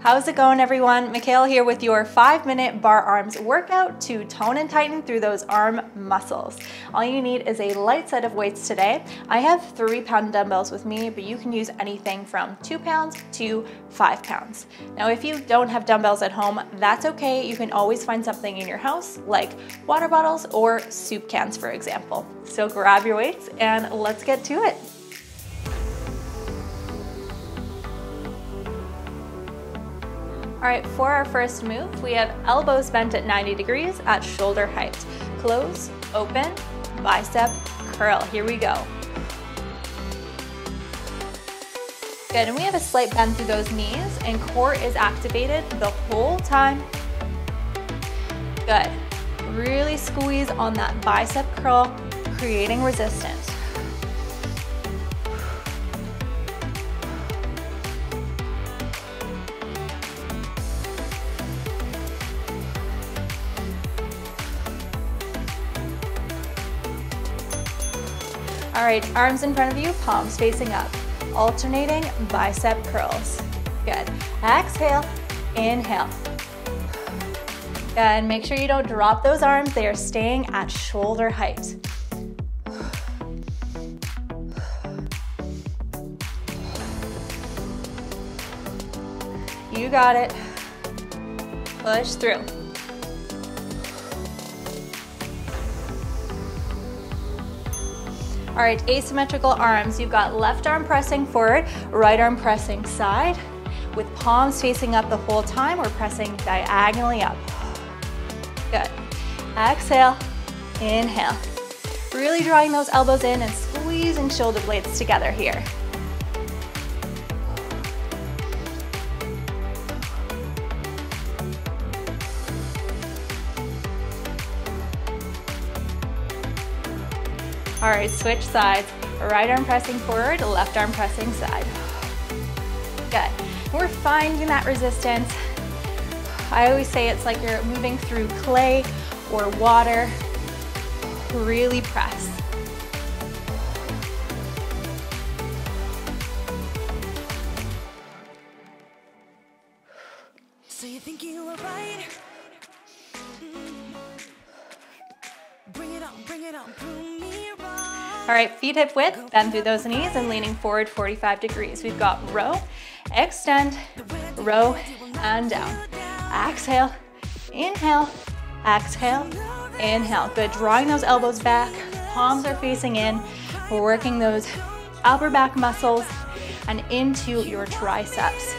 How's it going, everyone? Mikhail here with your 5-minute bar arms workout to tone and tighten through those arm muscles. All you need is a light set of weights today. I have 3-pound dumbbells with me, but you can use anything from 2 pounds to 5 pounds. Now, if you don't have dumbbells at home, that's okay. You can always find something in your house, like water bottles or soup cans, for example. So grab your weights and let's get to it. All right, for our first move, we have elbows bent at 90 degrees at shoulder height. Close, open, bicep, curl. Here we go. Good, and we have a slight bend through those knees, and core is activated the whole time. Good. Really squeeze on that bicep curl, creating resistance. All right, arms in front of you, palms facing up. Alternating bicep curls. Good. Exhale, inhale. Good. Make sure you don't drop those arms. They are staying at shoulder height. You got it. Push through. All right, asymmetrical arms. You've got left arm pressing forward, right arm pressing side. With palms facing up the whole time, we're pressing diagonally up. Good. Exhale, inhale. Really drawing those elbows in and squeezing shoulder blades together here. All right, switch sides. Right arm pressing forward, left arm pressing side. Good. We're finding that resistance. I always say it's like you're moving through clay or water. Really press. So you think you were right? Bring it on, prove me wrong. All right, feet hip width, bend through those knees and leaning forward 45 degrees. We've got row, extend, row, and down. Exhale, inhale, exhale, inhale. Good, drawing those elbows back, palms are facing in. We're working those upper back muscles and into your triceps.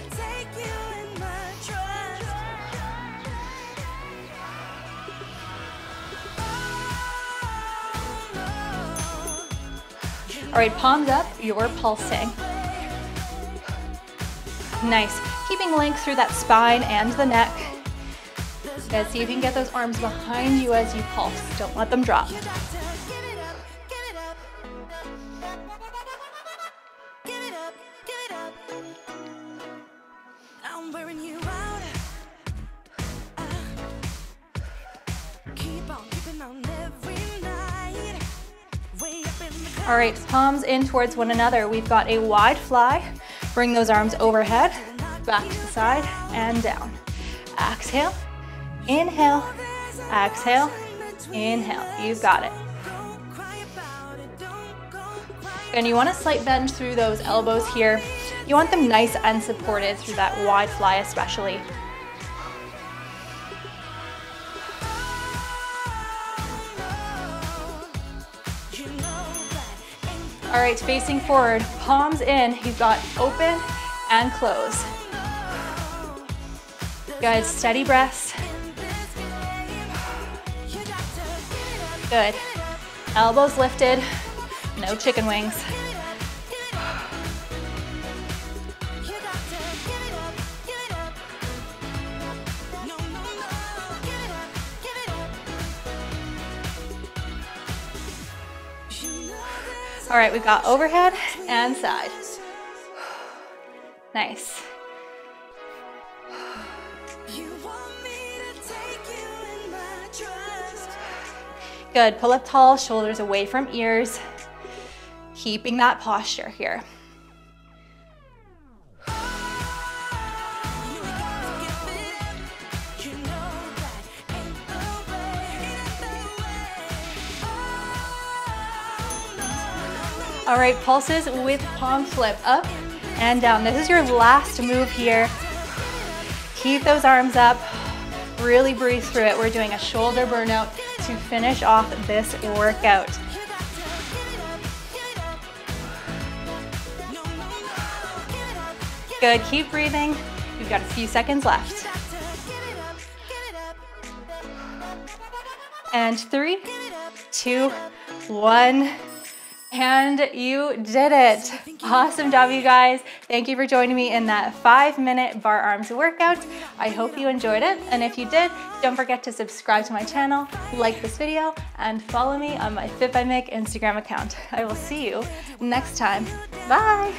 All right, palms up, you're pulsing. Nice, keeping length through that spine and the neck. Good, see if you can get those arms behind you as you pulse. Don't let them drop. All right, palms in towards one another. We've got a wide fly. Bring those arms overhead, back to the side, and down. Exhale, inhale, exhale, inhale. You've got it. And you want a slight bend through those elbows here. You want them nice and supported through that wide fly especially. All right, facing forward, palms in. You've got open and close. Good, steady breaths. Good. Elbows lifted, no chicken wings. All right, we've got overhead and side. Nice. Good, pull up tall, shoulders away from ears. Keeping that posture here. All right, pulses with palm flip, up and down. This is your last move here. Keep those arms up, really breathe through it. We're doing a shoulder burnout to finish off this workout. Good, keep breathing. You've got a few seconds left. And 3, 2, 1. And you did it. Awesome job, you guys. Thank you for joining me in that 5-minute bar arms workout. I hope you enjoyed it. And if you did, don't forget to subscribe to my channel, like this video, and follow me on my Fit by Mik Instagram account. I will see you next time. Bye.